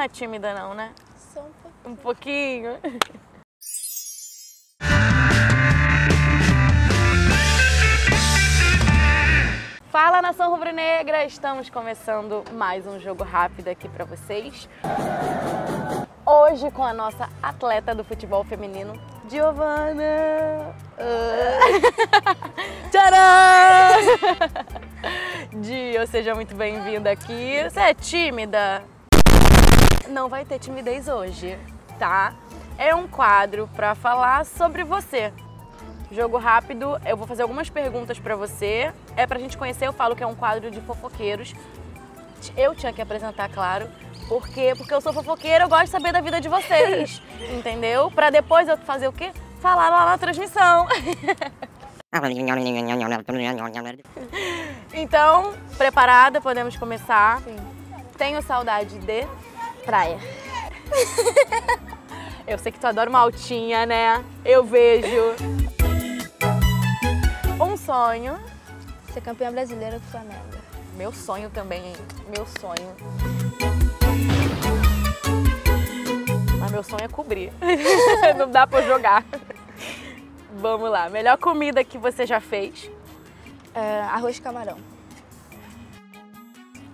não é tímida não, né? Só um pouquinho. Um pouquinho. Fala, nação rubro-negra! Estamos começando mais um jogo rápido aqui para vocês. Hoje com a nossa atleta do futebol feminino, Diovanna. Tcharam! Dio, seja muito bem-vinda aqui. Você é tímida? Não vai ter timidez hoje, tá? É um quadro para falar sobre você. Jogo rápido, eu vou fazer algumas perguntas pra você. É pra gente conhecer, eu falo que é um quadro de fofoqueiros. Eu tinha que apresentar, claro. Por quê? Porque eu sou fofoqueira, eu gosto de saber da vida de vocês. Entendeu? Pra depois eu fazer o quê? Falar lá na transmissão. Então, preparada? Podemos começar? Sim. Tenho saudade de... praia. Eu sei que tu adora uma altinha, né? Eu vejo... Um sonho. Ser campeã brasileira do Flamengo. Meu sonho também, hein? Meu sonho. Mas meu sonho é cobrir. Não dá pra jogar. Vamos lá. Melhor comida que você já fez? Arroz de camarão.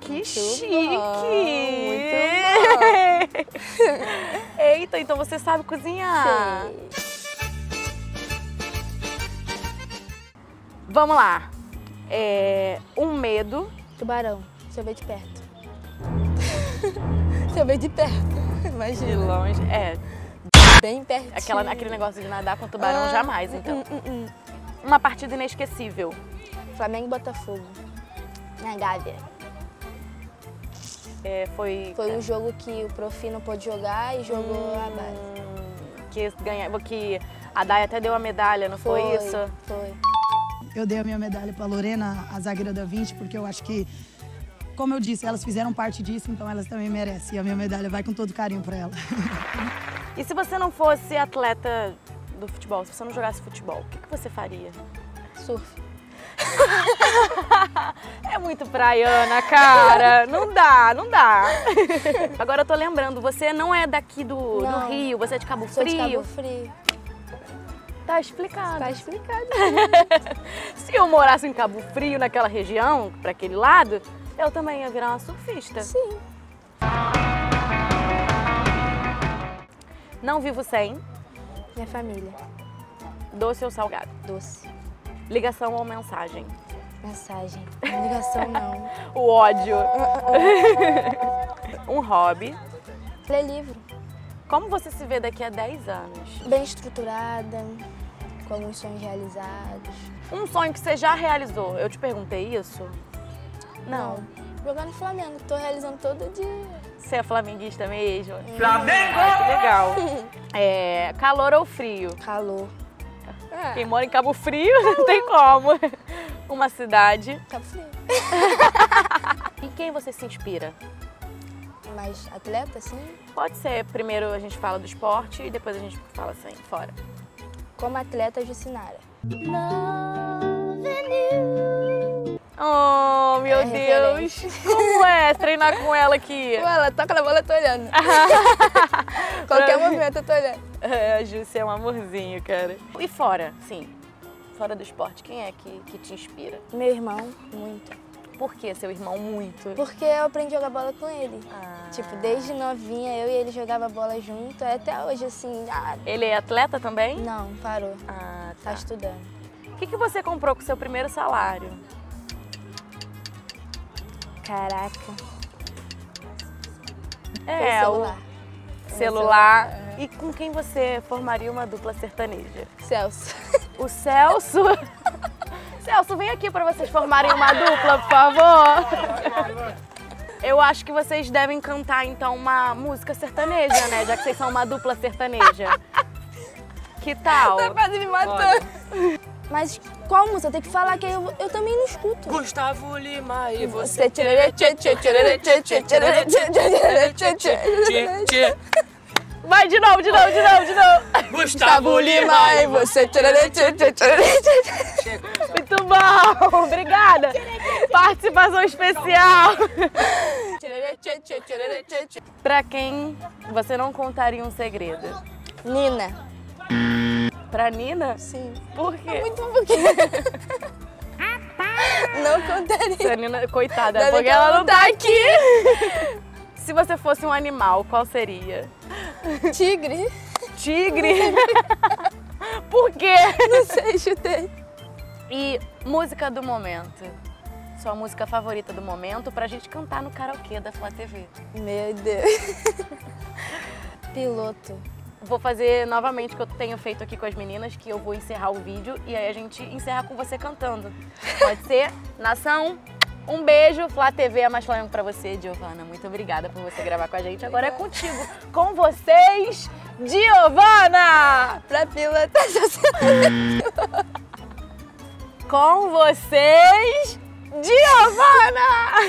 Que chique! Muito bom. Eita, então você sabe cozinhar. Sim. Vamos lá. Um medo. Tubarão. Se eu ver de perto. Se eu ver de perto. Imagina. De longe. É. Bem pertinho. Aquele negócio de nadar com tubarão, jamais, então. Uma partida inesquecível. Flamengo e Botafogo. Na Gávea. Foi um jogo que o Profi não pôde jogar e jogou a base. Que a Day até deu a medalha, não foi isso? Foi. Eu dei a minha medalha para Lorena, a zagueira da Vinci, porque eu acho que, como eu disse, elas fizeram parte disso, então elas também merecem. E a minha medalha vai com todo carinho para ela. E se você não fosse atleta do futebol, se você não jogasse futebol, o que você faria? Surf. É muito praiana, cara. Não dá, não dá. Agora eu tô lembrando, você não é daqui do Rio, você é de Cabo Frio. Sou de Cabo Frio. Tá explicado. Tá explicado. Se eu morasse em Cabo Frio, naquela região, pra aquele lado, eu também ia virar uma surfista. Sim. Não vivo sem? Minha família. Doce ou salgado? Doce. Ligação ou mensagem? Mensagem. Ligação não. O ódio. Um hobby? Ler livro. Como você se vê daqui a 10 anos? Bem estruturada, com alguns sonhos realizados. Um sonho que você já realizou, eu te perguntei isso? Não. Jogar no Flamengo, tô realizando todo dia. Você é flamenguista mesmo? Flamengo! Ah, que legal. Calor ou frio? Calor. Quem mora em Cabo Frio, calor. Não tem como. Uma cidade? Cabo Frio. Em quem você se inspira? Mais atleta, assim? Pode ser. Primeiro a gente fala do esporte e depois a gente fala assim, fora. Como atleta, de Sinara. Oh, meu Deus! Referente. Como é treinar com ela aqui? Ué, ela toca na bola, eu tô olhando. Qualquer movimento eu tô olhando. A Jussi é um amorzinho, cara. E fora, sim. Fora do esporte, quem é que te inspira? Meu irmão, muito. Por que seu irmão muito? Porque eu aprendi a jogar bola com ele. Tipo, desde novinha, eu e ele jogava bola junto, até hoje, assim... Ele é atleta também? Não, parou. Tá estudando. O que você comprou com o seu primeiro salário? Caraca. Foi celular. Celular. E com quem você formaria uma dupla sertaneja? Celso. O Celso... Celso, vem aqui para vocês formarem uma dupla, por favor. Eu acho que vocês devem cantar, então, uma música sertaneja, né? Já que vocês são uma dupla sertaneja. Que tal? Tá quase me matando. Mas qual música? Tem que falar que eu também não escuto. Gustavo Lima e você... Vai de novo. Gustavo Lima e você... Muito bom, obrigada. Participação especial. Pra quem você não contaria um segredo? Nina. Pra Nina? Sim. Por quê? É muito pouquinho. Não contaria. A Nina, coitada, deve porque ela não tá aqui. Se você fosse um animal, qual seria? Tigre. Tigre? Por quê? Não sei, chutei. E música do momento? Sua música favorita do momento pra gente cantar no karaokê da Flá TV. Meu Deus. Piloto. Vou fazer novamente o que eu tenho feito aqui com as meninas, que eu vou encerrar o vídeo e aí a gente encerra com você cantando. Pode ser? Nação, um beijo. Flá TV é mais Flamengo pra você, Diovanna. Muito obrigada por você gravar com a gente. Agora é contigo. Com vocês, Diovanna! Pra pilotar essa semana. Com vocês, Diovanna!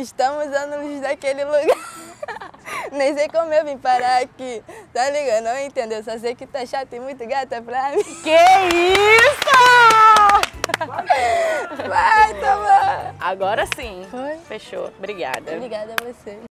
Estamos à luz daquele lugar. Nem sei como eu vim parar aqui. Tá ligado? Não entendeu. Só sei que tá chata e muito gata pra mim. Que isso! Vai, Tomás! Agora sim. Foi? Fechou. Obrigada. Obrigada a você.